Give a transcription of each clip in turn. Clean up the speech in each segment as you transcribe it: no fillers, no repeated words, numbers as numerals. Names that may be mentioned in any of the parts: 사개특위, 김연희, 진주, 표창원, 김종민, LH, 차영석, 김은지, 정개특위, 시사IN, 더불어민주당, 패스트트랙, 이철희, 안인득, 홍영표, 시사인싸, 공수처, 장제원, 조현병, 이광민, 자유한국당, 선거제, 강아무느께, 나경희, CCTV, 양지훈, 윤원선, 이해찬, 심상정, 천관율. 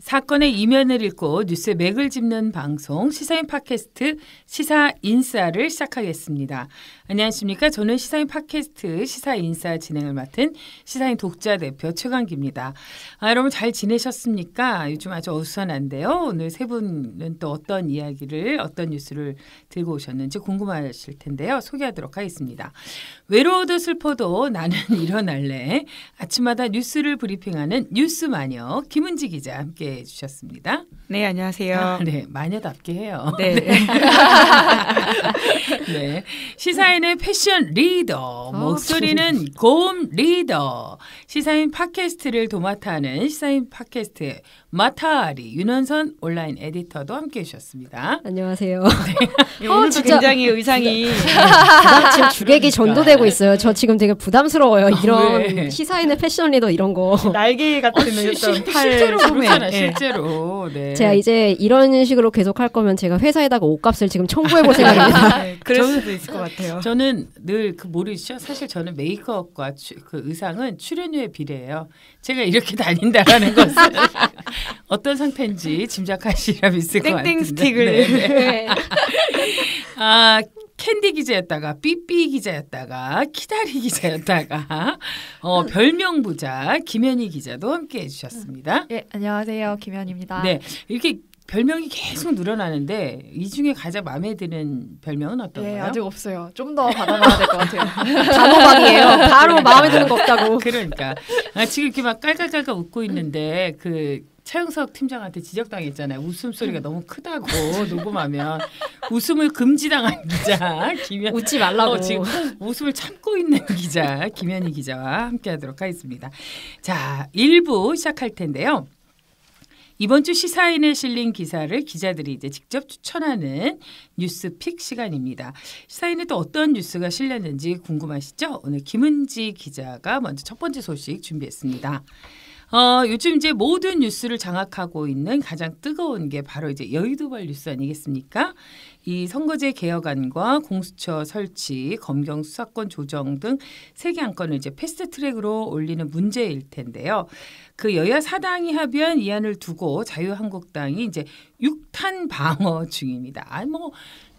사건의 이면을 읽고 뉴스의 맥을 짚는 방송 시사인 팟캐스트 시사인사를 시작하겠습니다. 안녕하십니까. 저는 시사인 팟캐스트 시사인사 진행을 맡은 시사인 독자 대표 최강기입니다. 여러분 잘 지내셨습니까? 요즘 아주 어수선한데요. 오늘 세 분은 또 어떤 이야기를 어떤 뉴스를 들고 오셨는지 궁금하실 텐데요. 소개하도록 하겠습니다. 외로워도 슬퍼도 나는 일어날래. 아침마다 뉴스를 브리핑하는 뉴스마녀 김은지 기자 함께 해주셨습니다. 네, 안녕하세요. 네, 마녀답게 해요. 네. 네. 시사인의 패션 리더, 목소리는 고음 리더, 시사인 팟캐스트를 도맡아하는 시사인 팟캐스트의 마타리 윤원선 온라인 에디터도 함께 해주셨습니다. 안녕하세요. 네. 오늘도 굉장히 의상이 지금 주객이 전도되고 있어요. 저 지금 되게 부담스러워요. 이런 네. 시사인의 패션 리더 이런 거. 날개 같은 실제로 보면 실제로. 네. 제가 이제 이런 식으로 계속 할 거면 제가 회사에다가 옷값을 지금 청구해볼 생각입니다. 네, 그럴 수도 있을 것 같아요. 저는 늘 그 모르시죠? 사실 저는 메이크업과 그 의상은 출연료에 비례해요. 제가 이렇게 다닌다라는 것은 어떤 상태인지 짐작하시라 믿을 것 같은데. 땡땡 스틱을. 네. 아, 캔디 기자였다가 삐삐 기자였다가 키다리 기자였다가 별명 부자 김연희 기자도 함께 해주셨습니다. 네, 안녕하세요. 김연희입니다. 네, 이렇게 별명이 계속 늘어나는데 이 중에 가장 마음에 드는 별명은 어떤가요? 네, 아직 없어요. 좀 더 받아놔야 될 것 같아요. 단호박이에요. 바로 그러니까. 마음에 드는 거 없다고. 그러니까 지금 이렇게 막 깔깔깔깔 웃고 있는데 그 차영석 팀장한테 지적당했잖아요. 웃음소리가 너무 크다고 녹음하면 웃음을 금지당한 기자 김연... 웃지 말라고. 지금 웃음을 참고 있는 기자 김연희 기자와 함께하도록 하겠습니다. 자, 1부 시작할 텐데요. 이번 주 시사인에 실린 기사를 기자들이 이제 직접 추천하는 뉴스픽 시간입니다. 시사인에 또 어떤 뉴스가 실렸는지 궁금하시죠? 오늘 김은지 기자가 먼저 첫 번째 소식 준비했습니다. 요즘 이제 모든 뉴스를 장악하고 있는 가장 뜨거운 게 바로 이제 여의도발 뉴스 아니겠습니까? 이 선거제 개혁안과 공수처 설치, 검경 수사권 조정 등 세 개 안건을 이제 패스트트랙으로 올리는 문제일 텐데요. 그 여야 사당이 합의한 이 안을 두고 자유한국당이 이제 6탄 방어 중입니다.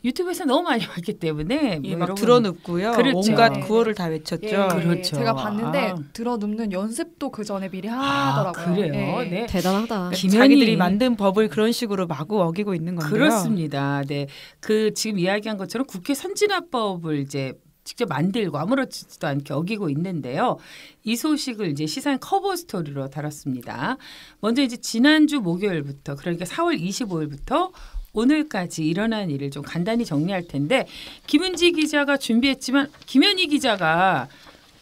유튜브에서 너무 많이 봤기 때문에 뭐 막 드러눕고요. 그렇죠. 온갖 네. 구호를 다 외쳤죠. 예, 그렇죠. 제가 봤는데 드러눕는 연습도 그 전에 미리 하더라고요. 그래요? 네. 네. 대단하다. 자기들이 만든 법을 그런 식으로 마구 어기고 있는 건데요. 그렇습니다. 네, 그 지금 이야기한 것처럼 국회 선진화법을 이제 직접 만들고 아무렇지도 않게 어기고 있는데요. 이 소식을 이제 시사인 커버 스토리로 다뤘습니다. 먼저 이제 지난주 목요일부터 그러니까 4월 25일부터 오늘까지 일어난 일을 좀 간단히 정리할 텐데 김은지 기자가 준비했지만 김연희 기자가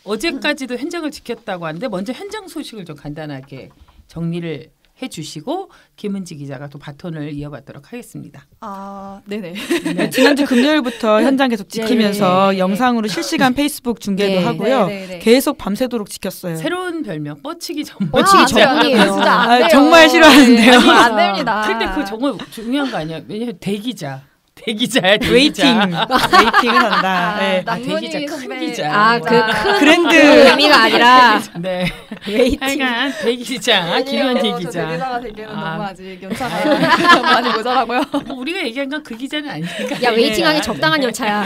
어제까지도 현장을 지켰다고 하는데 먼저 현장 소식을 좀 간단하게 정리를 해주시고 김은지 기자가 또 바톤을 이어받도록 하겠습니다. 아, 네네. 네. 지난주 금요일부터 현장 계속 지키면서 네. 영상으로 실시간 페이스북 중계도 네. 하고요. 네. 네. 계속 밤새도록 지켰어요. 새로운 별명 뻗치기 전문. 정말 싫어하는데요. 네. 안 됩니다. 근데 그거 정말 중요한 거 아니야? 왜냐면 대기자. 대기자야, 대기자. 웨이팅을 한다. 네. 대기자, 큰 기자. 큰 브랜드 의미가 아니라. 네. 웨이팅. 대기자, 김연희 기자. 대기자가 되기에는 너무 아직 연차가 많이 모자라고요. 우리가 얘기한 건 그 기자는 아니니까. 야, 웨이팅하기 적당한 연차야.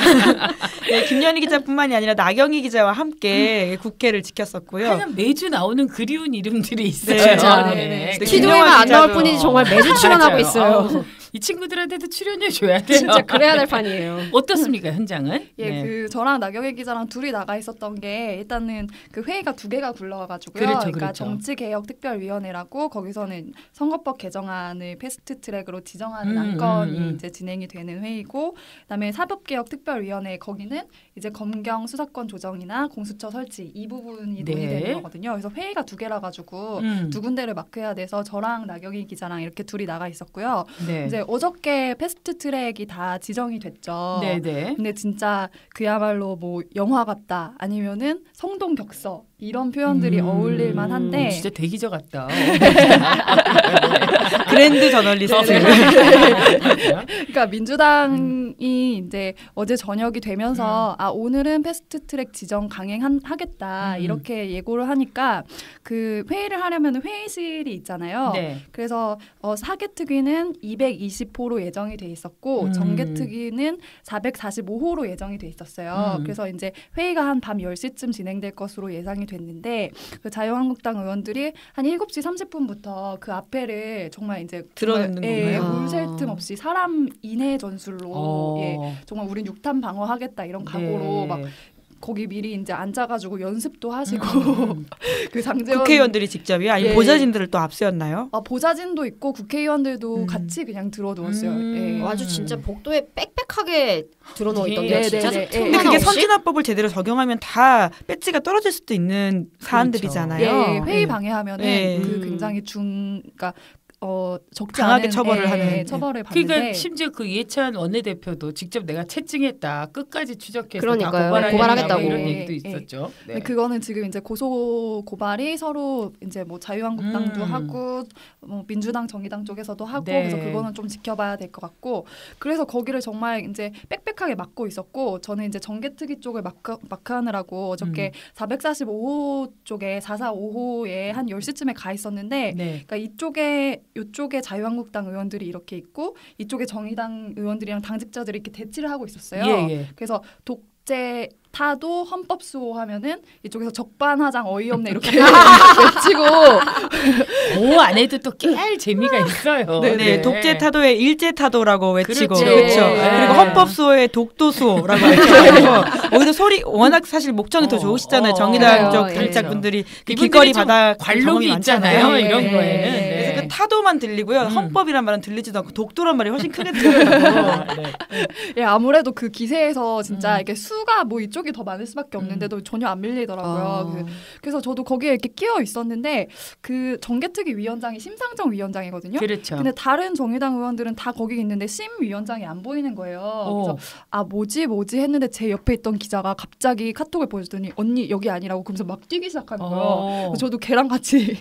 네, 김연희 기자뿐만이 아니라 나경희 기자와 함께 국회를 지켰었고요. 그냥 매주 나오는 그리운 이름들이 있어요. 네, 진짜. 네. 키도에만 안 나올 뿐이지 정말 매주 출연하고 있어요. 이 친구들한테도 출연해 줘야 돼요. 진짜 그래야 될 판이에요. 어떻습니까 현장은? 예, 네. 그 저랑 나경희 기자랑 둘이 나가 있었던 게 일단은 그 회의가 두 개가 굴러가지고요. 그렇죠, 그러니까 그렇죠. 정치개혁특별위원회라고 거기서는 선거법 개정안을 패스트트랙으로 지정하는 안건이 이제 진행이 되는 회의고, 그다음에 사법개혁특별위원회 거기는 이제 검경 수사권 조정이나 공수처 설치 이 부분이 논의되는 네. 거거든요. 그래서 회의가 두 개라 가지고 두 군데를 마크해야 돼서 저랑 나경희 기자랑 이렇게 둘이 나가 있었고요. 네. 이제 어저께 패스트트랙이 다 지정이 됐죠. 네네. 근데 진짜 그야말로 뭐 영화 같다 아니면은 성동격서 이런 표현들이 어울릴만 한데 진짜 대기자 같다. 그랜드 저널리스트. 그러니까 민주당이 이제 어제 저녁이 되면서 아 오늘은 패스트트랙 지정 강행하겠다 이렇게 예고를 하니까 그 회의를 하려면 회의실이 있잖아요. 네. 그래서 사개특위는 220호로 예정이 돼 있었고 정개특위는 445호로 예정이 돼 있었어요. 그래서 이제 회의가 한 밤 10시쯤 진행될 것으로 예상이 됐는데 그 자유한국당 의원들이 한 7시 30분부터 그 앞에를 정말 이제 들어놓는 거예요. 물샐 틈 없이 사람 인해 전술로 예, 정말 우린 육탄 방어하겠다 이런 각오로 네. 막 거기 미리 이제 앉아가지고 연습도 하시고 그 장제원 국회의원들이 직접이요? 아니면 예. 보좌진들을 또 앞세웠나요? 아, 보좌진도 있고 국회의원들도 같이 그냥 들어놓았어요. 예. 아주 진짜 복도에 빽빽하게 들어놓아 있던 게 진짜. 근데 그게 선진화법을 제대로 적용하면 다 배지가 떨어질 수도 있는 사안들이잖아요. 그렇죠. 예, 회의 방해하면은 그 굉장히 그러니까 적지 않은 강하게 처벌을 하는 처벌을 받는데 그러니까 심지어 그 이해찬 원내대표도 직접 내가 채증했다 끝까지 추적해서 그러니까요. 다 고발하겠다고 이런 얘기도 있었죠. 네. 그거는 지금 이제 고소 고발이 서로 이제 뭐 자유한국당도 하고 뭐 민주당 정의당 쪽에서도 하고 네. 그래서 그거는 좀 지켜봐야 될 것 같고 그래서 거기를 정말 이제 빽빽하게 막고 있었고 저는 이제 정개특위 쪽을 막하느라고 어저께 445호 쪽에 445호에 한 10시쯤에 가 있었는데 네. 그러니까 이쪽에 자유한국당 의원들이 이렇게 있고 이쪽에 정의당 의원들이랑 당직자들이 이렇게 대치를 하고 있었어요. 예. 그래서 독재 타도 헌법 수호하면은 이쪽에서 적반하장 어이없네 이렇게 외치고 오 안에도 또 깨알 재미가 있어요. 네, 네. 독재 타도에 일제 타도라고 외치고 그렇죠. 네. 그리고 헌법 수호에 독도 수호라고 외치고 오히려 소리 워낙 사실 목청이 더 좋으시잖아요. 정의당 쪽 당직자분들이 길거리 바다 관록이 있잖아요. 네. 이런 거에는 네. 그래서 그 타도만 들리고요. 헌법이란 말은 들리지도 않고 독도란 말이 훨씬 크게 들려요. 네. 예, 아무래도 그 기세에서 진짜 이게 수가 뭐 이쪽 더 많을 수밖에 없는데도 전혀 안 밀리더라고요. 그래서 저도 거기에 이렇게 끼어 있었는데 그 정개특위 위원장이 심상정 위원장이거든요. 그렇죠. 근데 다른 정의당 의원들은 다 거기 있는데 심 위원장이 안 보이는 거예요. 그래서 아 뭐지 했는데 제 옆에 있던 기자가 갑자기 카톡을 보여주더니 언니 여기 아니라고 그러면서 막 뛰기 시작하는 거예요. 저도 걔랑 같이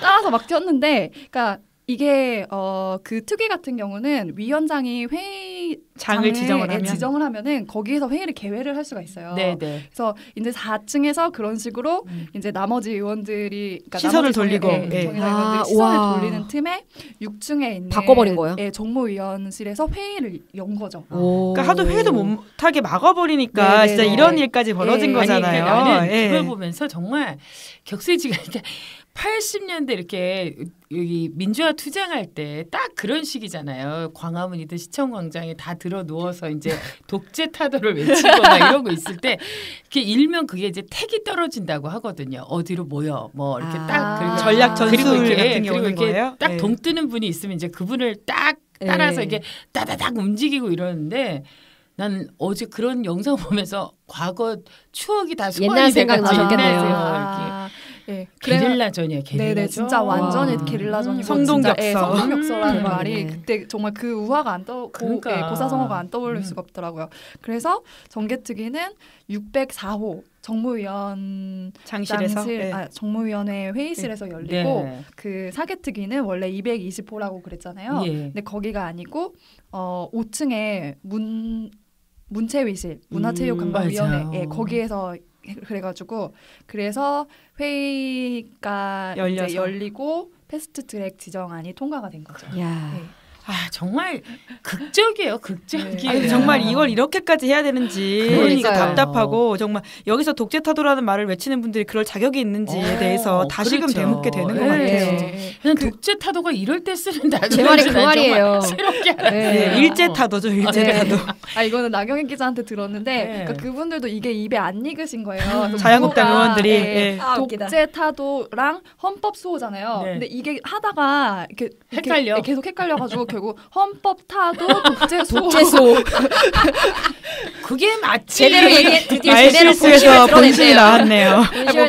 따라서 막 뛰었는데 그러니까 이게 그 특위 같은 경우는 위원장이 회의장을 지정을 하면은 거기에서 회의를 개회를 할 수가 있어요. 네네. 그래서 이제 4층에서 그런 식으로 이제 나머지 의원들이 그러니까 시선을 돌리고 시선을 돌리는 틈에 6층에 있는 바꿔버린 거예요. 예, 정무위원실에서 회의를 연 거죠. 그러니까 하도 회의도 못하게 막아버리니까 네네. 진짜 이런 일까지 벌어진 거잖아요. 아니, 그러니까 나는 그걸 보면서 정말 격세지가 이렇게 80년대 이렇게 여기 민주화 투쟁할 때 딱 그런 식이잖아요. 광화문이든 시청광장에 다 들어 누워서 이제 독재 타도를 외치거나 이러고 있을 때 이렇게 일명 그게 이제 택이 떨어진다고 하거든요. 어디로 모여 뭐 이렇게 딱 전략 전술 같은 게 오는 거예요. 딱 동뜨는 분이 있으면 이제 그분을 딱 따라서 이게 따다닥 움직이고 이러는데 난 어제 그런 영상 보면서 과거 추억이 다 소환이 돼가지고 옛날 예, 게릴라전이에요. 게릴라전. 네네, 진짜 완전히 게릴라전이고 성동격서라는 말이 그때 정말 그 우화가 안 떠오르고 그러니까. 고사성어가 안 떠오를 수가 없더라고요. 그래서 정개특위는 604호 정무위원회 회의실에서 열리고 그 사개특위는 원래 220호라고 그랬잖아요. 예. 근데 거기가 아니고 5층에 문체위실 문화체육관광위원회 거기에서 그래서 회의가 이제 열리고 패스트트랙 지정안이 통과가 된 거죠. 아 정말 극적이에요. 극적이에요. 아니, 정말 이걸 이렇게까지 해야 되는지 그러니까 답답하고 정말 여기서 독재 타도라는 말을 외치는 분들이 그럴 자격이 있는지에 대해서 다시금 되묻게 되는 것 같아요. 그냥 독재 타도가 이럴 때 쓰는 제 말이 그 말이에요. 새롭게 일제 타도죠. 일제 타도. 아 이거는 나경희 기자한테 들었는데 그러니까 그분들도 이게 입에 안 익으신 거예요. 자유한국당 의원들이 독재 타도랑 헌법 수호잖아요. 근데 이게 하다가 이렇게 헷갈려. 계속 헷갈려가지고 결국 헌법 타도 독재 수호. 그게 맞지. 제대로 본심이 나왔네요.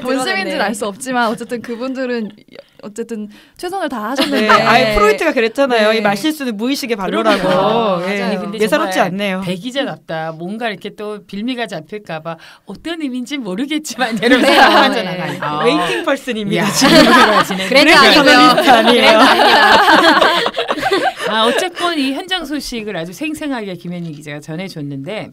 본심인지는 알 수 없지만 어쨌든 그분들은 어쨌든 최선을 다하셨는데. 네. 아예 프로이트가 그랬잖아요. 네. 이 말실수는 무의식의 발로라고. 네. 근데 예사롭지 않네요. 배기자 같다. 뭔가 이렇게 또 빌미가 잡힐까 봐 어떤 의미인지 모르겠지만 이러면서 하잖아요. 웨이팅 퍼슨입니다. 그래서 아니에요. 아, 어쨌건 이 현장 소식을 아주 생생하게 김연희 기자가 전해줬는데,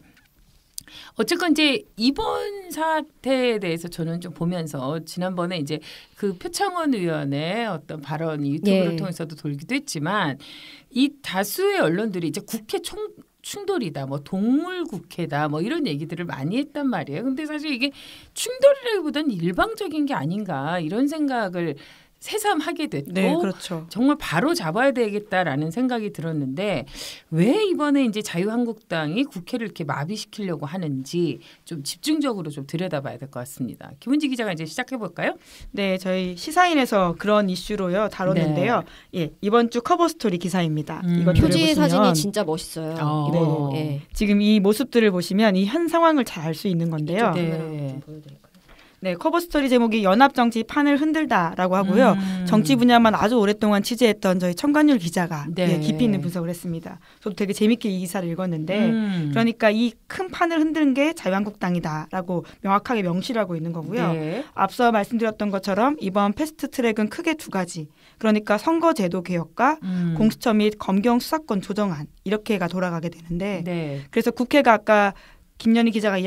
어쨌건 이제 이번 사태에 대해서 저는 좀 보면서 지난번에 이제 그 표창원 의원의 어떤 발언이 유튜브를 예. 통해서도 돌기도 했지만, 이 다수의 언론들이 이제 국회 충돌이다, 뭐 동물 국회다, 뭐 이런 얘기들을 많이 했단 말이에요. 근데 사실 이게 충돌이라기보다는 일방적인 게 아닌가 이런 생각을 새삼하게 됐고 네, 그렇죠. 정말 바로 잡아야 되겠다라는 생각이 들었는데, 왜 이번에 이제 자유한국당이 국회를 이렇게 마비시키려고 하는지 좀 집중적으로 좀 들여다봐야 될 것 같습니다. 김은지 기자가 이제 시작해 볼까요? 네, 저희 시사인에서 그런 이슈로요 다뤘는데요. 네. 예, 이번 주 커버 스토리 기사입니다. 이거 표지의 사진이 진짜 멋있어요. 네. 네. 지금 이 모습들을 보시면 이 현 상황을 잘 알 수 있는 건데요. 네. 네, 커버 스토리 제목이 연합정치 판을 흔들다라고 하고요. 정치 분야만 아주 오랫동안 취재했던 저희 천관율 기자가 네. 예, 깊이 있는 분석을 했습니다. 저도 되게 재밌게 이 기사를 읽었는데 그러니까 이 큰 판을 흔든 게 자유한국당이다라고 명확하게 명시를 하고 있는 거고요. 네. 앞서 말씀드렸던 것처럼 이번 패스트트랙은 크게 두 가지, 그러니까 선거제도 개혁과 공수처 및 검경 수사권 조정안 이렇게가 돌아가게 되는데 네. 그래서 국회가 아까 김연희 기자가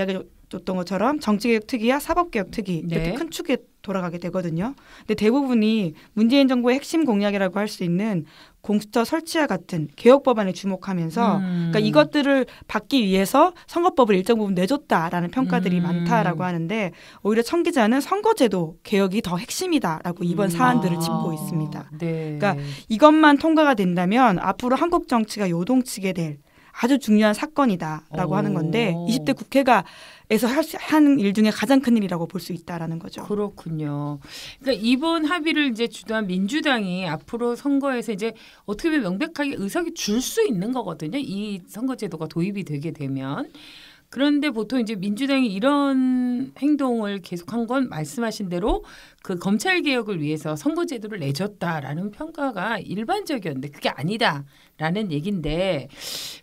줬던 것처럼 정치개혁 특위와 사법개혁 특위 이렇게 네. 큰 축에 돌아가게 되거든요. 근데 대부분이 문재인 정부의 핵심 공약이라고 할 수 있는 공수처 설치와 같은 개혁 법안에 주목하면서 그러니까 이것들을 받기 위해서 선거법을 일정 부분 내줬다라는 평가들이 많다라고 하는데, 오히려 천 기자는 선거제도 개혁이 더 핵심이다라고 이번 사안들을 짚고 있습니다. 네. 그러니까 이것만 통과가 된다면 앞으로 한국 정치가 요동치게 될 아주 중요한 사건이다라고 하는 건데 20대 국회가 에서 한 일 중에 가장 큰 일이라고 볼 수 있다라는 거죠. 그렇군요. 그러니까 이번 합의를 이제 주도한 민주당이 앞으로 선거에서 이제 어떻게 보면 명백하게 의석이 줄 수 있는 거거든요. 이 선거제도가 도입이 되게 되면. 그런데 보통 이제 민주당이 이런 행동을 계속한 건 말씀하신 대로 그 검찰 개혁을 위해서 선거제도를 내줬다라는 평가가 일반적이었는데 그게 아니다라는 얘긴데,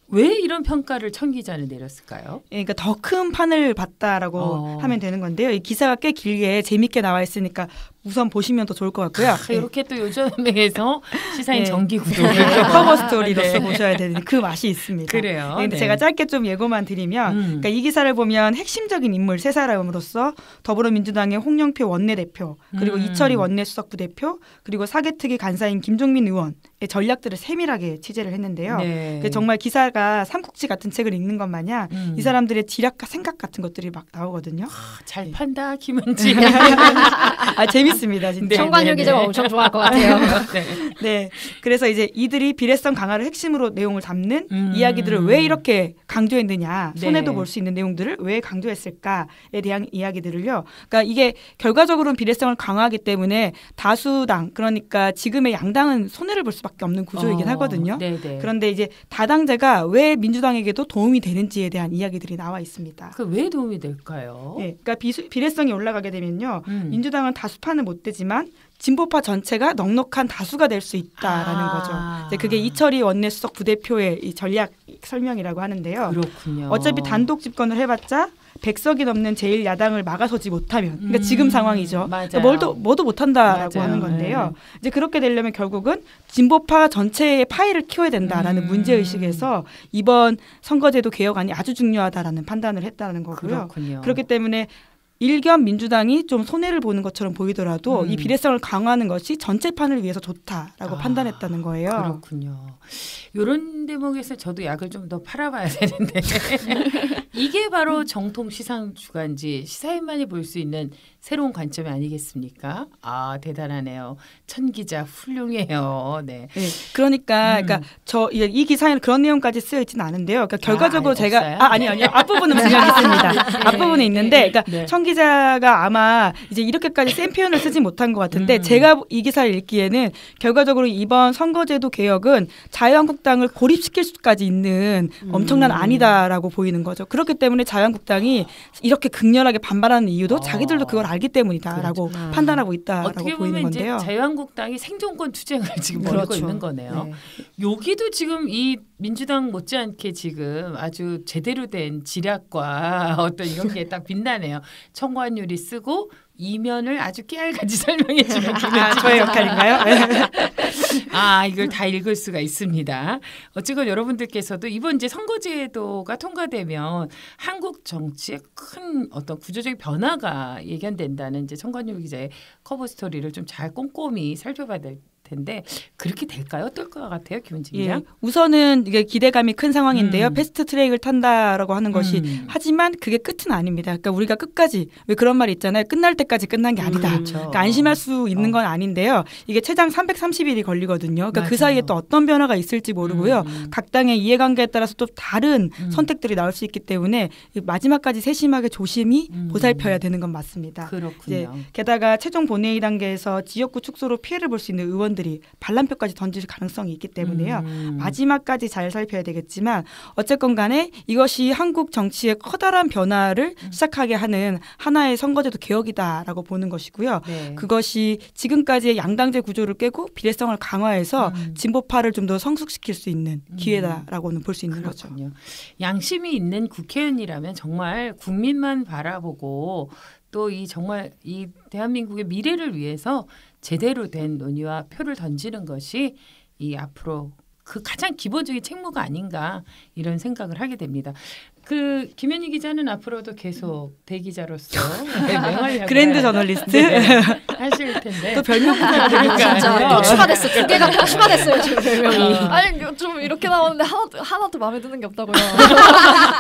왜 이런 평가를 천 기자는 내렸을까요? 예, 그러니까 더 큰 판을 봤다라고 하면 되는 건데요. 이 기사가 꽤 길게 재밌게 나와 있으니까 우선 보시면 더 좋을 것 같고요. 네. 이렇게 또 요즘에서 시사인 네. 정기 구독을 커버 스토리로서 네. 보셔야 되는 그 맛이 있습니다. 그래요. 네, 근데 네. 제가 짧게 좀 예고만 드리면 그러니까 이 기사를 보면 핵심적인 인물 세 사람으로서 더불어민주당의 홍영표 원내대표, 그리고 이철희 원내수석부대표, 그리고 사개특위 간사인 김종민 의원의 전략들을 세밀하게 취재를 했는데요. 네. 정말 기사가 삼국지 같은 책을 읽는 것 마냥 이 사람들의 지략과 생각 같은 것들이 막 나오거든요. 아, 잘 네. 판다 김은지. 아, 재밌습니다. 진짜. 천관율 기자가 엄청 좋아할 것 같아요. 네. 네, 그래서 이제 이들이 비례성 강화를 핵심으로 내용을 담는 이야기들을 왜 이렇게 강조했느냐, 손해도 네. 볼 수 있는 내용들을 왜 강조했을까에 대한 이야기들을요. 그러니까 이게 결과적으로는 비례성을 강화하기 때문에 다수당, 그러니까 지금의 양당은 손해를 볼 수밖에 없는 구조이긴 하거든요. 네네. 그런데 이제 다당제가 왜 민주당에게도 도움이 되는지에 대한 이야기들이 나와 있습니다. 그 왜 도움이 될까요? 네, 그러니까 비례성이 올라가게 되면요, 민주당은 다수파는 못 되지만 진보파 전체가 넉넉한 다수가 될 수 있다라는 거죠. 이제 그게 이철희 원내수석 부대표의 이 전략 설명이라고 하는데요. 그렇군요. 어차피 단독 집권을 해봤자 100석이 넘는 제1야당을 막아서지 못하면, 그러니까 지금 상황이죠. 그러니까 뭐도 못한다라고 하는 건데요. 네. 이제 그렇게 되려면 결국은 진보파 전체의 파이를 키워야 된다라는 문제의식에서 이번 선거제도 개혁안이 아주 중요하다라는 판단을 했다는 거고요. 그렇군요. 그렇기 때문에 일견 민주당이 좀 손해를 보는 것처럼 보이더라도 이 비례성을 강화하는 것이 전체판을 위해서 좋다라고 판단했다는 거예요. 그렇군요. 이런 대목에서 저도 약을 좀 더 팔아봐야 되는데 이게 바로 정통 시상 주간지 시사인만이 볼 수 있는 새로운 관점이 아니겠습니까? 아, 대단하네요. 천 기자 훌륭해요. 네. 네, 그러니까 이 기사에는 그런 내용까지 쓰여 있지는 않은데요. 그러니까 결과적으로 제가 없어요? 네. 앞부분은 분명히 있습니다. 앞부분에 있는데, 그러니까 천 기자 기자가 아마 이제 이렇게까지 센 표현을 쓰지 못한 것 같은데 제가 이 기사를 읽기에는 결과적으로 이번 선거제도 개혁은 자유한국당을 고립시킬 수까지 있는 엄청난 안이다라고 보이는 거죠. 그렇기 때문에 자유한국당이 이렇게 극렬하게 반발하는 이유도 자기들도 그걸 알기 때문이다라고 그렇구나. 판단하고 있다라고 보이는 건데요. 어떻게 보면 이제 자유한국당이 생존권 투쟁을 지금 벌이고 그렇죠. 있는 거네요. 네. 여기도 지금 이 민주당 못지않게 지금 아주 제대로 된 지략과 어떤 이런 게 딱 빛나네요. 천관율이 쓰고 이면을 아주 깨알같이 설명해 주는 저의 역할인가요? 아, 이걸 다 읽을 수가 있습니다. 어쨌건 여러분들께서도 이번 이제 선거제도가 통과되면 한국 정치에 큰 어떤 구조적인 변화가 예견된다는 이제 천관율 기자의 커버 스토리를 좀 잘 꼼꼼히 살펴봐야 될 텐데 그렇게 될까요? 어떨 것 같아요, 김은지 기자? 예, 우선은 이게 기대감이 큰 상황인데요. 패스트 트랙을 탄다라고 하는 것이 하지만 그게 끝은 아닙니다. 그러니까 우리가 끝까지 왜 그런 말이 있잖아요. 끝날 때까지 끝난 게 아니다. 그렇죠. 그러니까 안심할 수 있는 건 아닌데요. 이게 최장 330일이 걸리거든요. 그러니까 맞아요. 그 사이에 또 어떤 변화가 있을지 모르고요. 각 당의 이해관계에 따라서 또 다른 선택들이 나올 수 있기 때문에 마지막까지 세심하게 조심히 보살펴야 되는 건 맞습니다. 그렇군요. 이제 게다가 최종 본회의 단계에서 지역구 축소로 피해를 볼 수 있는 의원들 반란표까지 던질 가능성이 있기 때문에요. 마지막까지 잘 살펴야 되겠지만 어쨌건 간에 이것이 한국 정치의 커다란 변화를 시작하게 하는 하나의 선거제도 개혁이다라고 보는 것이고요. 네. 그것이 지금까지의 양당제 구조를 깨고 비례성을 강화해서 진보파를 좀 더 성숙시킬 수 있는 기회다라고는 볼 수 있는 그렇군요. 거죠. 양심이 있는 국회의원이라면 정말 국민만 바라보고 또 이 정말 이 대한민국의 미래를 위해서 제대로 된 논의와 표를 던지는 것이 이 앞으로 그 가장 기본적인 책무가 아닌가 이런 생각을 하게 됩니다. 그 김연희 기자는 앞으로도 계속 대기자로서 그랜드 저널리스트 네, 하실 텐데 또 별명 진짜 또 추가됐어. 두 개가 또 추가됐어요 지금 별명이. 아니 좀 이렇게 나오는데 하나도 마음에 드는 게 없다고요.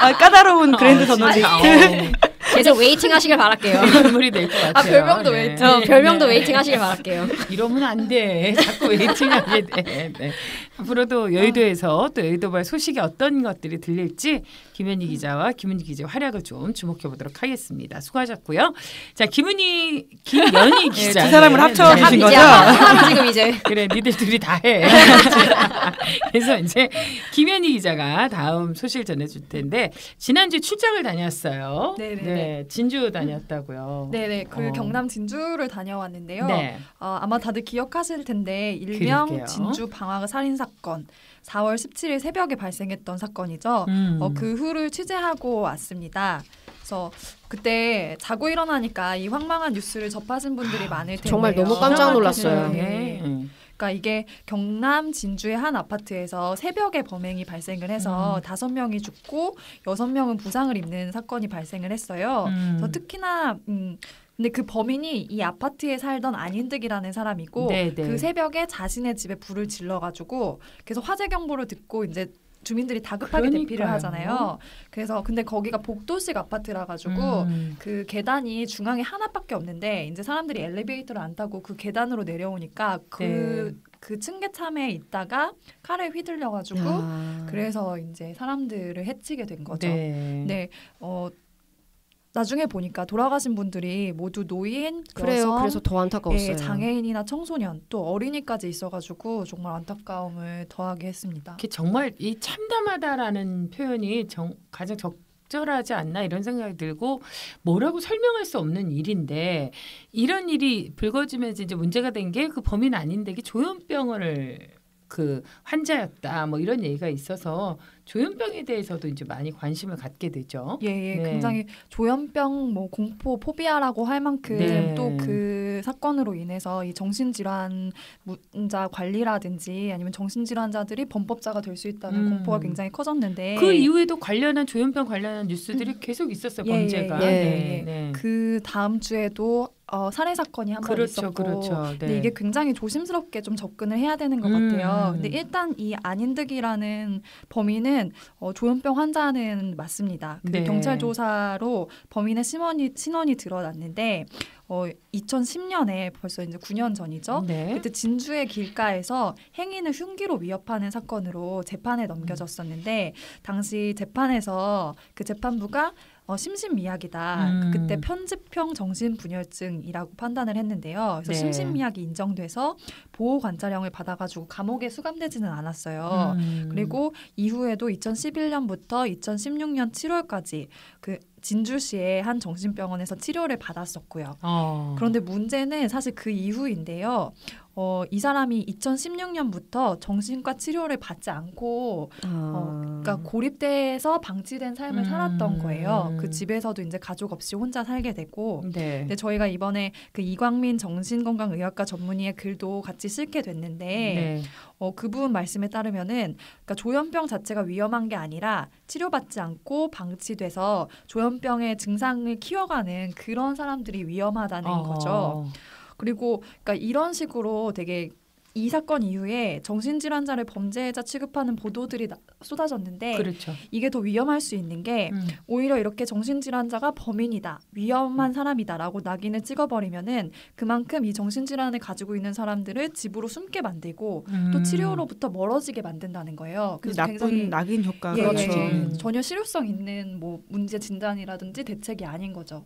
아, 까다로운 그랜드 저널리스트. 계속 웨이팅 하시길 바랄게요. 눈물이 될 것 같아요. 아, 별명도 네. 웨이팅. 별명도 네. 웨이팅 하시길 바랄게요. 이러면 안 돼. 자꾸 웨이팅 하게 돼. 네. 앞으로도 여의도에서 또 여의도발 소식이 어떤 것들이 들릴지 김연희 기자와 김은지 기자의 활약을 좀 주목해 보도록 하겠습니다. 수고하셨고요. 자, 김연희 기자. 네, 두 사람을 합쳐 주신 거죠? 지금 이제. 그래, 니들 둘이 다 해. 그래서 이제 김연희 기자가 다음 소식을 전해줄 텐데 지난주 출장을 다녔어요. 네네. 네, 진주 다녔다고요. 네네, 그 경남 진주를 다녀왔는데요. 네. 아마 다들 기억하실 텐데 일명 그럴게요. 진주 방화가 살인 사건. 4월 17일 새벽에 발생했던 사건이죠. 그 후를 취재하고 왔습니다. 그래서 그때 자고 일어나니까 이 황망한 뉴스를 접하신 분들이 많을 텐데요. 정말 너무 깜짝 놀랐어요. 네. 그러니까 이게 경남 진주의 한 아파트에서 새벽에 범행이 발생을 해서 5명이 죽고 6명은 부상을 입는 사건이 발생을 했어요. 그래서 특히나 근데 그 범인이 이 아파트에 살던 안인득이라는 사람이고 네네. 그 새벽에 자신의 집에 불을 질러가지고 계속 화재 경보를 듣고 이제 주민들이 다급하게 그러니까요. 대피를 하잖아요. 그래서 근데 거기가 복도식 아파트라 가지고 그 계단이 중앙에 하나밖에 없는데 이제 사람들이 엘리베이터를 안 타고 그 계단으로 내려오니까 그 층계참에 있다가 칼에 휘둘려 가지고 그래서 이제 사람들을 해치게 된 거죠. 네. 네. 나중에 보니까 돌아가신 분들이 모두 노인, 여성, 그래서 더 안타까웠어요. 예, 장애인이나 청소년 또 어린이까지 있어가지고 정말 안타까움을 더하게 했습니다. 정말 이 참담하다라는 표현이 가장 적절하지 않나 이런 생각이 들고 뭐라고 설명할 수 없는 일인데 이런 일이 불거지면서 이제 문제가 된 게 그 범인 아닌데 조현병을 그 환자였다 뭐 이런 얘기가 있어서 조현병에 대해서도 이제 많이 관심을 갖게 되죠. 예, 네. 굉장히 조현병 뭐 공포 포비아라고 할 만큼 네. 또 그 사건으로 인해서 이 정신질환자 관리라든지 아니면 정신질환자들이 범법자가 될 수 있다는 공포가 굉장히 커졌는데 그 이후에도 관련한 조현병 관련한 뉴스들이 계속 있었어요. 예, 범죄가. 예, 예, 네, 예. 네. 그 다음 주에도 살해 사건이 한 번 있었고 그렇죠. 네. 근데 이게 굉장히 조심스럽게 좀 접근을 해야 되는 것 같아요. 근데 일단 이 안인득이라는 범인은 조현병 환자는 맞습니다. 네. 경찰 조사로 범인의 신원이 드러났는데 2010년에 벌써 이제 9년 전이죠. 네. 그때 진주의 길가에서 행인을 흉기로 위협하는 사건으로 재판에 넘겨졌었는데 당시 재판에서 그 재판부가 심신미약이다. 그때 편집형 정신분열증이라고 판단을 했는데요. 그래서 네. 심신미약이 인정돼서 보호관찰형을 받아가지고 감옥에 수감되지는 않았어요. 그리고 이후에도 2011년부터 2016년 7월까지 그 진주시의 한 정신병원에서 치료를 받았었고요. 그런데 문제는 사실 그 이후인데요. 이 사람이 2016년부터 정신과 치료를 받지 않고 그러니까 고립돼서 방치된 삶을 살았던 거예요. 그 집에서도 이제 가족 없이 혼자 살게 되고 네. 근데 저희가 이번에 그 이광민 정신건강의학과 전문의의 글도 같이 쓰게 됐는데 네. 그분 말씀에 따르면은 그러니까 조현병 자체가 위험한 게 아니라 치료받지 않고 방치돼서 조현병의 증상을 키워가는 그런 사람들이 위험하다는 거죠. 그리고 그러니까 이런 식으로 되게 이 사건 이후에 정신질환자를 범죄자 취급하는 보도들이 쏟아졌는데 그렇죠. 이게 더 위험할 수 있는 게 오히려 이렇게 정신질환자가 범인이다, 위험한 사람이다라고 낙인을 찍어버리면은 그만큼 이 정신질환을 가지고 있는 사람들을 집으로 숨게 만들고 또 치료로부터 멀어지게 만든다는 거예요. 그래서 나쁜 굉장히, 낙인 효과가 예, 그렇죠. 전혀 실효성 있는 뭐 문제 진단이라든지 대책이 아닌 거죠.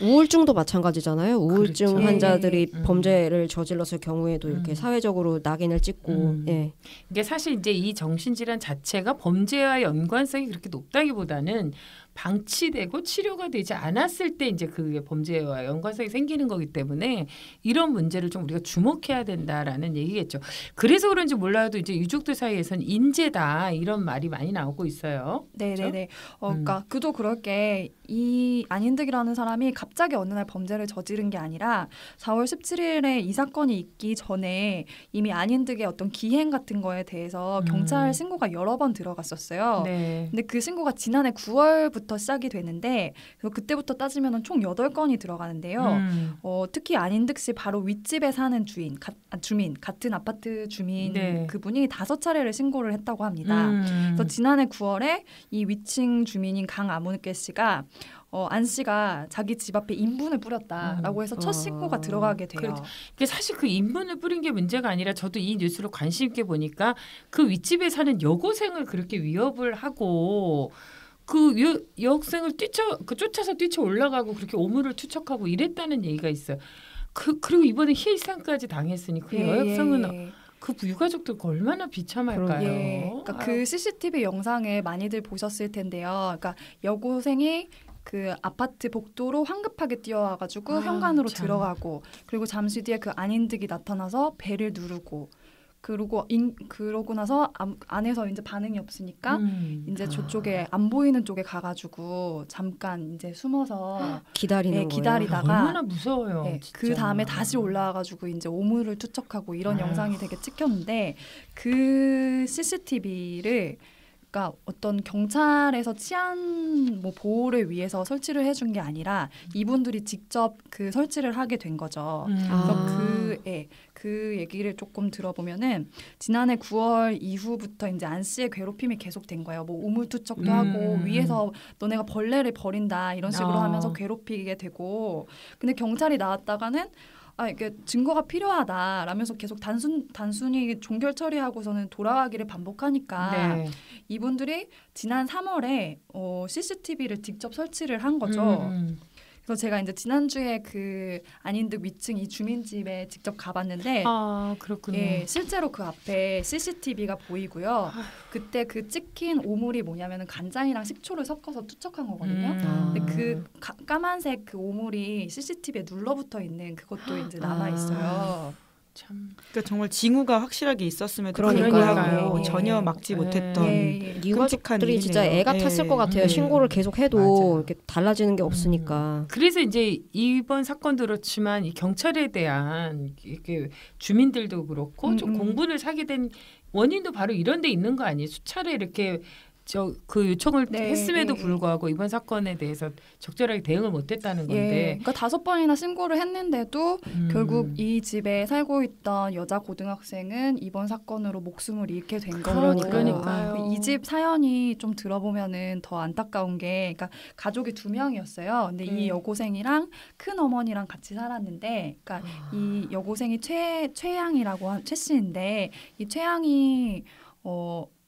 우울증도 마찬가지잖아요. 우울증 그렇죠. 환자들이 예. 범죄를 저질렀을 경우에도 이렇게 사회적 으로 낙인을 찍고 예. 이게 사실 이제 이 정신질환 자체가 범죄와 연관성이 그렇게 높다기보다는 방치되고 치료가 되지 않았을 때 이제 그게 범죄와 연관성이 생기는 거기 때문에 이런 문제를 좀 우리가 주목해야 된다라는 얘기겠죠. 그래서 그런지 몰라도 이제 유족들 사이에서는 인재다 이런 말이 많이 나오고 있어요. 네네네. 그렇죠? 그러니까 그도 그럴 게 이 안인득이라는 사람이 갑자기 어느 날 범죄를 저지른 게 아니라 4월 17일에 이 사건이 있기 전에 이미 안인득의 어떤 기행 같은 거에 대해서 경찰 신고가 여러 번 들어갔었어요. 네. 근데 그 신고가 지난해 9월부터 시작이 되는데 그때부터 따지면 총 8건이 들어가는데요. 특히 안인득 씨 바로 윗집에 사는 주민 같은 아파트 주민 네. 그분이 5차례를 신고를 했다고 합니다. 그래서 지난해 9월에 이 위층 주민인 강아무느께 씨가 안 씨가 자기 집 앞에 인분을 뿌렸다라고 해서 첫 신고가 들어가게 돼요. 그게 사실 그 인분을 뿌린 게 문제가 아니라 저도 이 뉴스로 관심 있게 보니까 그 윗집에 사는 여고생을 그렇게 위협을 하고 그 여학생을 쫓아서 올라가고 그렇게 오물을 투척하고 이랬다는 얘기가 있어요. 그리고 이번에 희생까지 당했으니 그 예. 여학생은 그 유가족들 얼마나 비참할까요? 예. 그러니까 그 CCTV 영상을 많이들 보셨을 텐데요. 그러니까 여고생이 그 아파트 복도로 황급하게 뛰어와가지고 현관으로 들어가고 그리고 잠시 뒤에 그 안인득이 나타나서 벨을 누르고. 그러고 나서 안에서 이제 반응이 없으니까 이제 저쪽에 안 보이는 쪽에 가가지고 잠깐 이제 숨어서 기다리는 예, 기다리다가 얼마나 무서워요. 예, 그 다음에 다시 올라와가지고 이제 오물을 투척하고 이런 영상이 되게 찍혔는데 그 CCTV를 그러니까 어떤 경찰에서 치안 뭐 보호를 위해서 설치를 해준 게 아니라 이분들이 직접 그 설치를 하게 된 거죠. 그래서 그 얘기를 조금 들어보면은 지난해 9월 이후부터 이제 안 씨의 괴롭힘이 계속된 거예요. 뭐 오물투척도 하고 위에서 너네가 벌레를 버린다 이런 식으로 하면서 괴롭히게 되고 근데 경찰이 나왔다가는 이게 증거가 필요하다라면서 계속 단순히 종결 처리하고서는 돌아가기를 반복하니까 네. 이분들이 지난 3월에 CCTV를 직접 설치를 한 거죠. 그래서 제가 이제 지난주에 그 안인득 위층 이 주민집에 직접 가봤는데 그렇군요. 예, 실제로 그 앞에 CCTV가 보이고요. 그때 그 찍힌 오물이 뭐냐면은 간장이랑 식초를 섞어서 투척한 거거든요. 근데 그 까만색 그 오물이 CCTV에 눌러붙어 있는 그것도 이제 남아 있어요. 참. 그러니까 정말 징후가 확실하게 있었으면 그러니까요. 예. 전혀 막지 못했던 끔찍한 일이네요. 진짜 애가 탔을 것 같아요. 신고를 계속해도 이렇게 달라지는 게 없으니까. 그래서 이제 이번 사건도 그렇지만 이 경찰에 대한 이게 주민들도 그렇고 좀 공분을 사게 된 원인도 바로 이런 데 있는 거 아니에요? 수차례 이렇게 그 요청을 했음에도 불구하고 이번 사건에 대해서 적절하게 대응을 못했다는 건데 그러니까 5번이나 신고를 했는데도 결국 이 집에 살고 있던 여자 고등학생은 이번 사건으로 목숨을 잃게 된 거예요. 그러니까 이 집 사연이 좀 들어보면은 더 안타까운 게 그러니까 가족이 2명이었어요. 근데 이 여고생이랑 큰 어머니랑 같이 살았는데 그러니까 이 여고생이 최양이라고 최 씨인데 이 최양이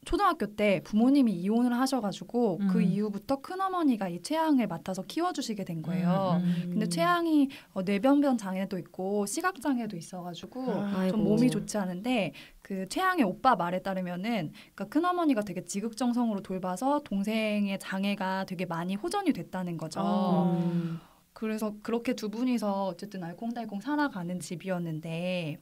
초등학교 때 부모님이 이혼을 하셔가지고 그 이후부터 큰어머니가 이 최양을 맡아서 키워주시게 된 거예요. 근데 최양이 뇌변변 장애도 있고 시각장애도 있어가지고 좀 몸이 좋지 않은데 그 최양의 오빠 말에 따르면은 그러니까 큰어머니가 되게 지극정성으로 돌봐서 동생의 장애가 되게 많이 호전이 됐다는 거죠. 그래서 그렇게 두 분이서 어쨌든 알콩달콩 살아가는 집이었는데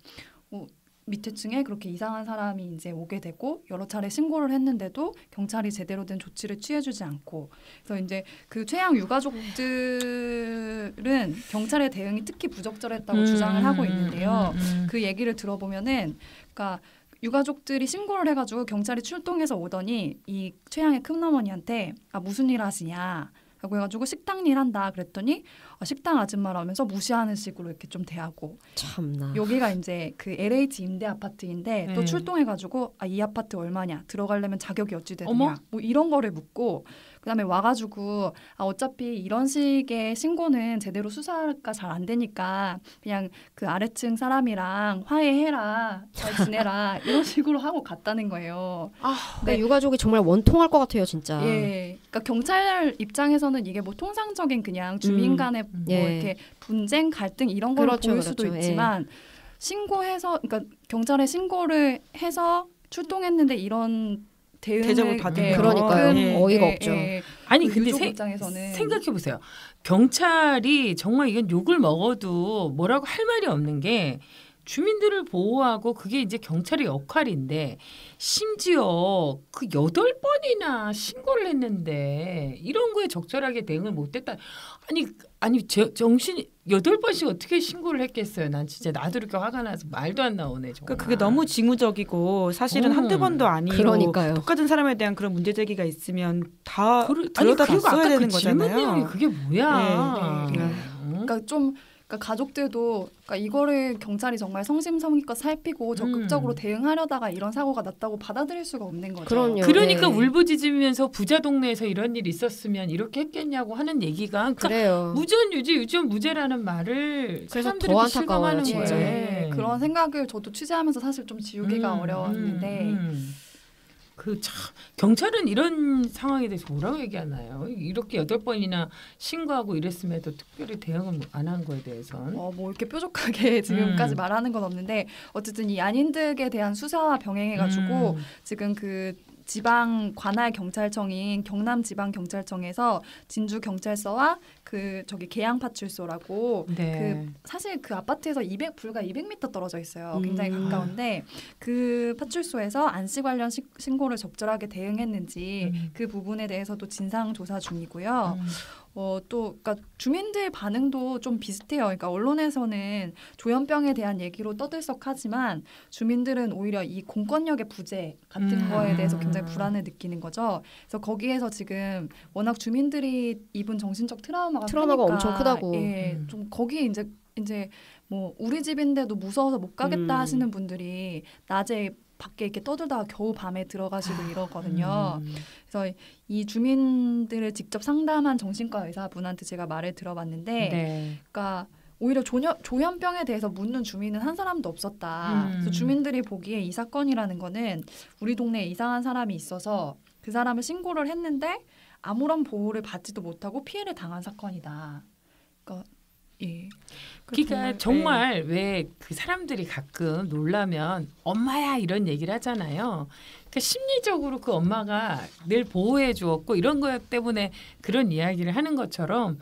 밑에 층에 그렇게 이상한 사람이 이제 오게 되고 여러 차례 신고를 했는데도 경찰이 제대로 된 조치를 취해주지 않고 그래서 이제 그 최양 유가족들은 경찰의 대응이 특히 부적절했다고 주장을 하고 있는데요. 그 얘기를 들어보면은 그러니까 유가족들이 신고를 해가지고 경찰이 출동해서 오더니 이 최양의 큰어머니한테 아 무슨 일 하시냐 라고 해가지고 식당 일 한다 그랬더니 식당 아줌마라면서 무시하는 식으로 이렇게 좀 대하고 참나. 여기가 이제 그 LH 임대 아파트인데 네. 또 출동해가지고 아, 이 아파트 얼마냐 들어가려면 자격이 어찌 되느냐 어머? 뭐 이런 거를 묻고 그다음에 와가지고 아, 어차피 이런 식의 신고는 제대로 수사가 잘 안 되니까 그냥 그 아래층 사람이랑 화해해라 잘 지내라 이런 식으로 하고 갔다는 거예요. 아, 네. 유가족이 정말 원통할 것 같아요 진짜. 예, 그러니까 경찰 입장에서는 이게 뭐 통상적인 그냥 주민 간의 뭐 예. 이렇게 분쟁 갈등 이런 걸 그렇죠, 보일 수도 그렇죠. 있지만 예. 신고해서 그러니까 경찰에 신고를 해서 출동했는데 이런 대응을 받은 예, 그러니까요. 예, 어이가 예, 없죠. 예, 예. 아니 근데 생각해 보세요. 경찰이 정말 이건 욕을 먹어도 뭐라고 할 말이 없는 게 주민들을 보호하고 그게 이제 경찰의 역할인데 심지어 그 8번이나 신고를 했는데 이런 거에 적절하게 대응을 못했다. 아니 정신이 8번씩 어떻게 신고를 했겠어요. 난 진짜 나도 이렇게 화가 나서 말도 안 나오네. 정말. 그게 너무 징후적이고 사실은 한두 번도 아니고 그러니까요. 똑같은 사람에 대한 그런 문제제기가 있으면 다 들여다 봤어야 되는 거잖아요. 그게 뭐야. 네. 그러니까 좀 가족들도 그러니까 이거를 경찰이 정말 성심성의껏 살피고 적극적으로 대응하려다가 이런 사고가 났다고 받아들일 수가 없는 거죠. 그럼요. 그러니까 네. 울부짖으면서 부자 동네에서 이런 일이 있었으면 이렇게 했겠냐고 하는 얘기가 그러니까 무전 유죄, 유전 무죄라는 말을 사람들이 실감하는 거예요. 네. 그런 생각을 저도 취재하면서 사실 좀 지우기가 어려웠는데 그 참 경찰은 이런 상황에 대해서 뭐라고 얘기하나요? 이렇게 8번이나 신고하고 이랬음에도 특별히 대응을 안 한 거에 대해서는 뭐 이렇게 뾰족하게 지금까지 말하는 건 없는데 어쨌든 이 안인득에 대한 수사와 병행해가지고 지금 그 지방 관할 경찰청인 경남 지방 경찰청에서 진주 경찰서와 그 저기 계양파출소라고 네. 그 사실 그 아파트에서 불과 200m 떨어져 있어요. 굉장히 가까운데 그 파출소에서 안씨 관련 신고를 적절하게 대응했는지 그 부분에 대해서도 진상 조사 중이고요. 또 그러니까 주민들 반응도 좀 비슷해요. 그러니까 언론에서는 조현병에 대한 얘기로 떠들썩하지만 주민들은 오히려 이 공권력의 부재 같은 거에 대해서 굉장히 불안을 느끼는 거죠. 그래서 거기에서 지금 워낙 주민들이 입은 정신적 트라우마가 엄청 크다고. 예, 좀 거기에 이제 뭐 우리 집인데도 무서워서 못 가겠다 하시는 분들이 낮에 밖에 이렇게 떠들다가 겨우 밤에 들어가시고 이러거든요. 그래서 이 주민들을 직접 상담한 정신과 의사분한테 제가 말을 들어봤는데, 네. 그러니까 오히려 조현병에 대해서 묻는 주민은 한 사람도 없었다. 그래서 주민들이 보기에 이 사건이라는 거는 우리 동네에 이상한 사람이 있어서 그 사람을 신고를 했는데 아무런 보호를 받지도 못하고 피해를 당한 사건이다. 그러니까 예. 그러니까 정말 왜 그 사람들이 가끔 놀라면 엄마야 이런 얘기를 하잖아요. 그러니까 심리적으로 그 엄마가 늘 보호해 주었고 이런 것 때문에 그런 이야기를 하는 것처럼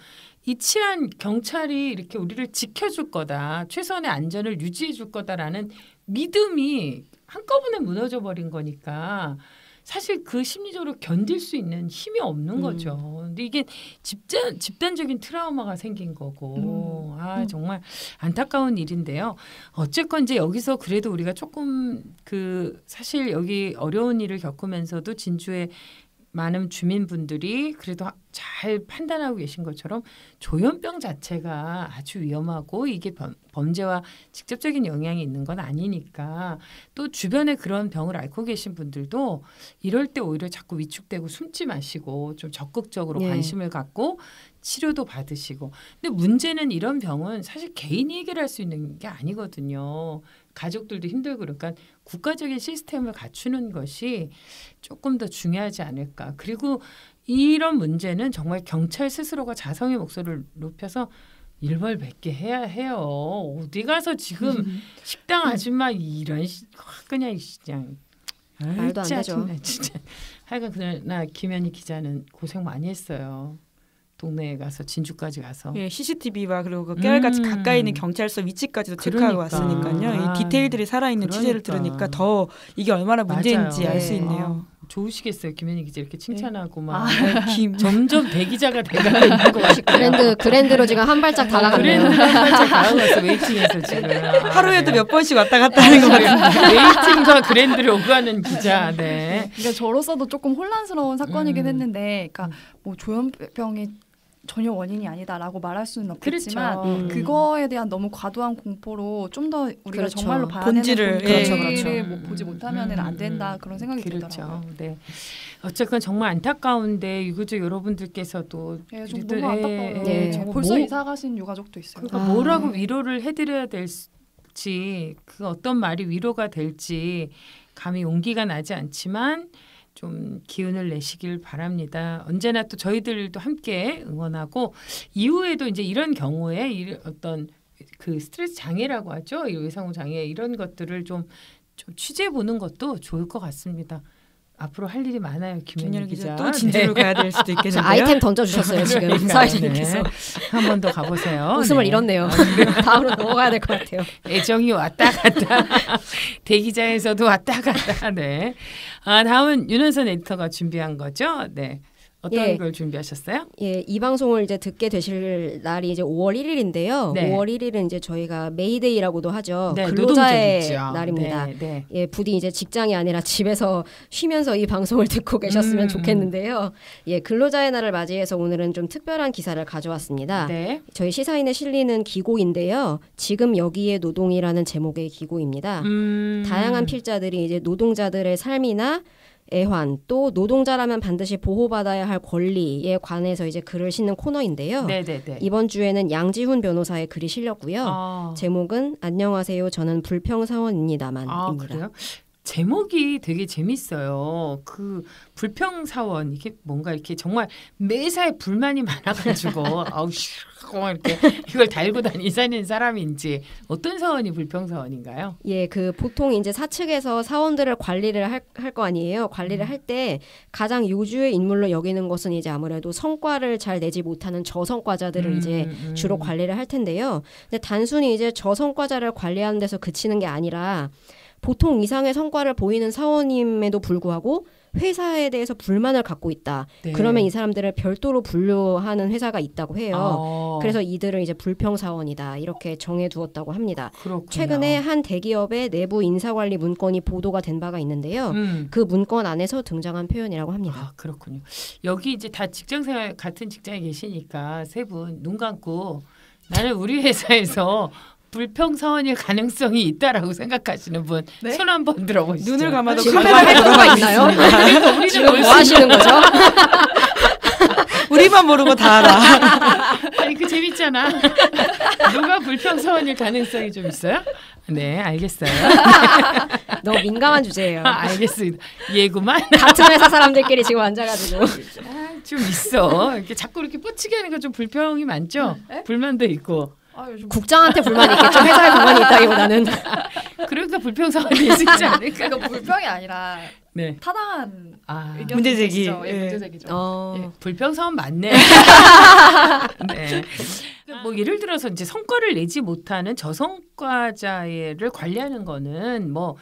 이 치안 경찰이 이렇게 우리를 지켜줄 거다. 최선의 안전을 유지해 줄 거다라는 믿음이 한꺼번에 무너져버린 거니까 사실 그 심리적으로 견딜 수 있는 힘이 없는 거죠. 근데 이게 집단적인 트라우마가 생긴 거고 정말 안타까운 일인데요. 어쨌건 이제 여기서 그래도 우리가 조금 그 사실 여기 어려운 일을 겪으면서도 진주의 많은 주민분들이 그래도 잘 판단하고 계신 것처럼 조현병 자체가 아주 위험하고 이게 범죄와 직접적인 영향이 있는 건 아니니까 또 주변에 그런 병을 앓고 계신 분들도 이럴 때 오히려 자꾸 위축되고 숨지 마시고 좀 적극적으로 관심을 갖고 치료도 받으시고 근데 문제는 이런 병은 사실 개인이 해결할 수 있는 게 아니거든요. 가족들도 힘들고 그러니까 국가적인 시스템을 갖추는 것이 조금 더 중요하지 않을까. 그리고 이런 문제는 정말 경찰 스스로가 자성의 목소리를 높여서 일벌백계 해야 해요. 어디 가서 지금 식당 아줌마 이런 그냥 그냥 말도 안 되죠. 진짜. 하여간 그날 김연희 기자는 고생 많이 했어요. 동네에 가서 진주까지 가서 예, CCTV와 그리고 깨알같이 가까이 있는 경찰서 위치까지도 체크하고 왔으니까요. 이 디테일들이 살아있는 취재를 들으니까 더 이게 얼마나 문제인지 알 수 있네요. 좋으시겠어요. 김연희 기자 이렇게 칭찬하고 막 점점 대기자가 돼가고 있는 것 같아요. 그랜드로 지금 한 발짝 다가갔네요. 그랜드 한 발짝 다가갔어. 웨이팅에서 지금. 하루에도 몇 번씩 왔다 갔다 하는 것 같아요. 웨이팅과 그랜드를 오가는 기자. 네. 그러니까 저로서도 조금 혼란스러운 사건이긴 했는데 그러니까 뭐 조현병이 전혀 원인이 아니다라고 말할 수는 없겠지만 그렇죠. 그거에 대한 너무 과도한 공포로 좀 더 우리가 그렇죠. 정말로 봐야 되는 본질을 뭐 보지 못하면 안 된다 그런 생각이 그렇죠. 들더라고요. 네. 어쨌건 정말 안타까운데 유가족 여러분들께서도 네, 좀 너무 안타까워요. 네. 벌써 이사 가신 유가족도 있어요. 그러니까 뭐라고 위로를 해드려야 될지 그 어떤 말이 위로가 될지 감히 용기가 나지 않지만 좀 기운을 내시길 바랍니다. 언제나 또 저희들도 함께 응원하고 이후에도 이제 이런 경우에 어떤 그 스트레스 장애라고 하죠. 이 외상후 장애 이런 것들을 좀 취재해 보는 것도 좋을 것 같습니다. 앞으로 할 일이 많아요. 김연희 기자 또 진주로 가야 될 수도 있겠는데요. 아이템 던져주셨어요. 지금 사회자님께서 한 번 더 가보세요. 웃음을 잃었네요. 다음으로 넘어가야 될 것 같아요. 애정이 왔다 갔다 대기자에서도 왔다 갔다. 네. 아, 다음은 윤원선 에디터가 준비한 거죠. 네. 어떤 걸 준비하셨어요? 예, 이 방송을 이제 듣게 되실 날이 이제 5월 1일인데요. 네. 5월 1일은 이제 저희가 메이데이라고도 하죠. 네, 근로자의 날입니다. 네, 네. 예, 부디 이제 직장이 아니라 집에서 쉬면서 이 방송을 듣고 계셨으면 좋겠는데요. 예, 근로자의 날을 맞이해서 오늘은 좀 특별한 기사를 가져왔습니다. 네. 저희 시사인에 실리는 기고인데요. 지금 여기에 노동이라는 제목의 기고입니다. 다양한 필자들이 이제 노동자들의 삶이나 애환 또 노동자라면 반드시 보호받아야 할 권리에 관해서 이제 글을 싣는 코너인데요. 네네네. 이번 주에는 양지훈 변호사의 글이 실렸고요. 아. 제목은 안녕하세요. 저는 불평사원입니다만입니다. 아, 그래요? 제목이 되게 재밌어요. 그 불평사원 이게 뭔가 이렇게 정말 매사에 불만이 많아가지고 아우 이렇게 이걸 달고 다니는 사람인지 어떤 사원이 불평사원인가요? 예, 그 보통 이제 사측에서 사원들을 관리를 할 거 아니에요. 관리를 할 때 가장 요주의 인물로 여기는 것은 이제 아무래도 성과를 잘 내지 못하는 저성과자들을 이제 주로 관리를 할 텐데요. 근데 단순히 이제 저성과자를 관리하는 데서 그치는 게 아니라 보통 이상의 성과를 보이는 사원임에도 불구하고 회사에 대해서 불만을 갖고 있다. 네. 그러면 이 사람들을 별도로 분류하는 회사가 있다고 해요. 아. 그래서 이들을 이제 불평사원이다 이렇게 정해두었다고 합니다. 그렇군요. 최근에 한 대기업의 내부 인사관리 문건이 보도가 된 바가 있는데요. 그 문건 안에서 등장한 표현이라고 합니다. 아, 그렇군요. 여기 이제 다 직장생활 같은 직장에 계시니까 세 분 눈 감고 나는 우리 회사에서 불평사원일 가능성이 있다라고 생각하시는 분 손 한번 네? 들어보시죠. 눈을 감아도 카메라에 뭐가 있나요? 지금 뭐 하시는 거죠? 우리만 모르고 다 알아. 아니 그 재밌잖아. 누가 불평사원일 가능성이 좀 있어요? 네, 알겠어요. 너무 민감한 주제예요. 아, 알겠습니다. 예구만. 같은 회사 사람들끼리 지금 앉아가지고. 아, 좀 있어. 이렇게 자꾸 이렇게 뻗치게 하는 거 좀 불평이 많죠? 에? 불만도 있고. 국장한테 불만이 있겠죠. 회사에 불만이 있다기보다는. 그러니까 불평사원이 있지 않을까. 이거 불평이 아니라 네. 타당한 의견 문제제기. 예, 문제제기죠. 예, 불평사원 맞네. 네. 뭐 예를 들어서 이제 성과를 내지 못하는 저성과자를 관리하는 거는 뭐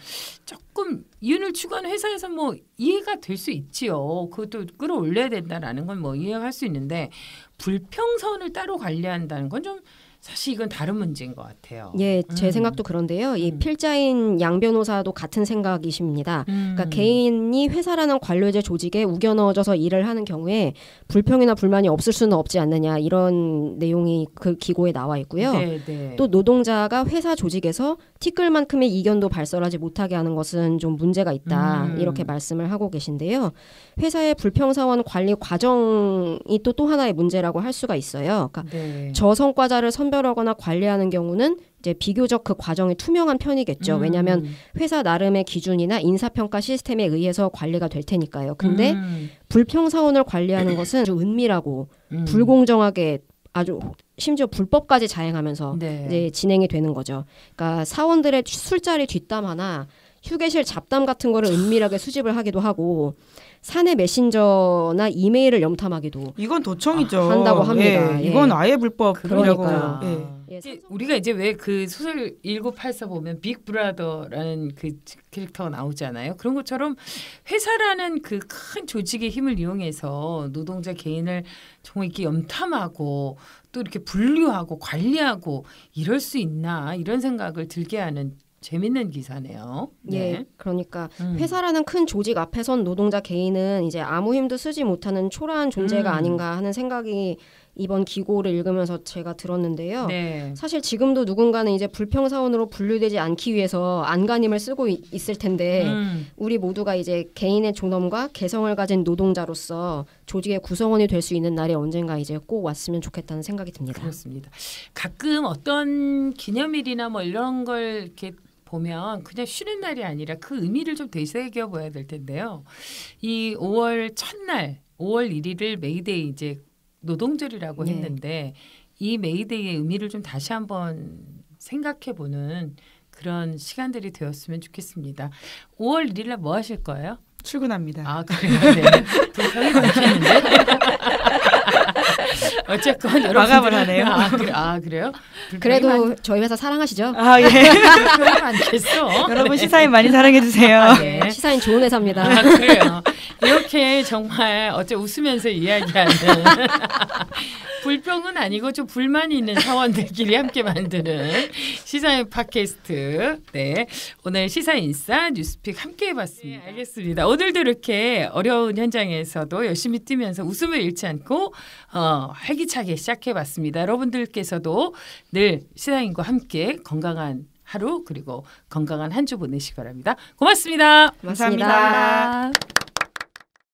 조금 이윤을 추구하는 회사에서 뭐 이해가 될 수 있지요. 그것도 끌어올려야 된다라는 건 뭐 이해할 수 있는데 불평사원을 따로 관리한다는 건 좀 사실 이건 다른 문제인 것 같아요. 예, 제 생각도 그런데요. 이 필자인 양 변호사도 같은 생각이십니다. 그러니까 개인이 회사라는 관료제 조직에 우겨 넣어져서 일을 하는 경우에 불평이나 불만이 없을 수는 없지 않느냐 이런 내용이 그 기고에 나와 있고요. 네네. 또 노동자가 회사 조직에서 티끌만큼의 이견도 발설하지 못하게 하는 것은 좀 문제가 있다 이렇게 말씀을 하고 계신데요. 회사의 불평사원 관리 과정이 또 하나의 문제라고 할 수가 있어요. 그러니까 저성과자를 섬 선별하거나 관리하는 경우는 이제 비교적 그 과정이 투명한 편이겠죠. 왜냐하면 회사 나름의 기준이나 인사평가 시스템에 의해서 관리가 될 테니까요. 근데 불평사원을 관리하는 것은 아주 은밀하고 불공정하게 아주 심지어 불법까지 자행하면서 네. 이제 진행이 되는 거죠. 그러니까 사원들의 술자리 뒷담화나 휴게실 잡담 같은 거를 은밀하게 수집을 하기도 하고 사내 메신저나 이메일을 염탐하기도 이건 도청이죠. 한다고 합니다. 예, 이건 아예 불법이라고. 그러니까요. 예. 우리가 이제 왜 그 소설 1984 보면 빅브라더라는 그 캐릭터가 나오잖아요. 그런 것처럼 회사라는 그 큰 조직의 힘을 이용해서 노동자 개인을 정말 이렇게 염탐하고 또 이렇게 분류하고 관리하고 이럴 수 있나 이런 생각을 들게 하는 재밌는 기사네요. 네. 예, 그러니까 회사라는 큰 조직 앞에선 노동자 개인은 이제 아무 힘도 쓰지 못하는 초라한 존재가 아닌가 하는 생각이 이번 기고를 읽으면서 제가 들었는데요. 네. 사실 지금도 누군가는 이제 불평사원으로 분류되지 않기 위해서 안간힘을 쓰고 있을 텐데 우리 모두가 이제 개인의 존엄과 개성을 가진 노동자로서 조직의 구성원이 될 수 있는 날이 언젠가 이제 꼭 왔으면 좋겠다는 생각이 듭니다. 그렇습니다. 가끔 어떤 기념일이나 뭐 이런 걸 이렇게 보면 그냥 쉬는 날이 아니라 그 의미를 좀 되새겨 봐야 될 텐데요. 이 5월 첫날 5월 1일을 메이데이 이제 노동절이라고 네. 했는데 이 메이데이의 의미를 좀 다시 한번 생각해보는 그런 시간들이 되었으면 좋겠습니다. 5월 1일 날 뭐 하실 거예요? 출근합니다. 아 그래요? 네. 불평이 많겠는데? 어쨌건 마감을 하네요. 아 그래요? 그래도 저희 회사 사랑하시죠? 아 예. 불평이 많겠어. 여러분 시사인 많이 사랑해주세요. 아, 예. 시사인 좋은 회사입니다. 아 그래요. 이렇게 정말 어째 웃으면서 이야기하는 불평은 아니고 좀 불만이 있는 사원들끼리 함께 만드는 시사인 팟캐스트. 네, 오늘 시사인싸 뉴스픽 함께 해봤습니다. 네, 알겠습니다. 오늘도 이렇게 어려운 현장에서도 열심히 뛰면서 웃음을 잃지 않고 활기차게 시작해봤습니다. 여러분들께서도 늘 시사인과 함께 건강한 하루 그리고 건강한 한 주 보내시기 바랍니다. 고맙습니다. 고맙습니다. 감사합니다.